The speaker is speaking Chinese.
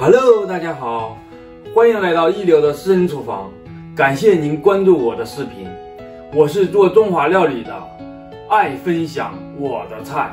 Hello， 大家好，欢迎来到一流的私人厨房，感谢您关注我的视频。我是做中华料理的，爱分享我的菜。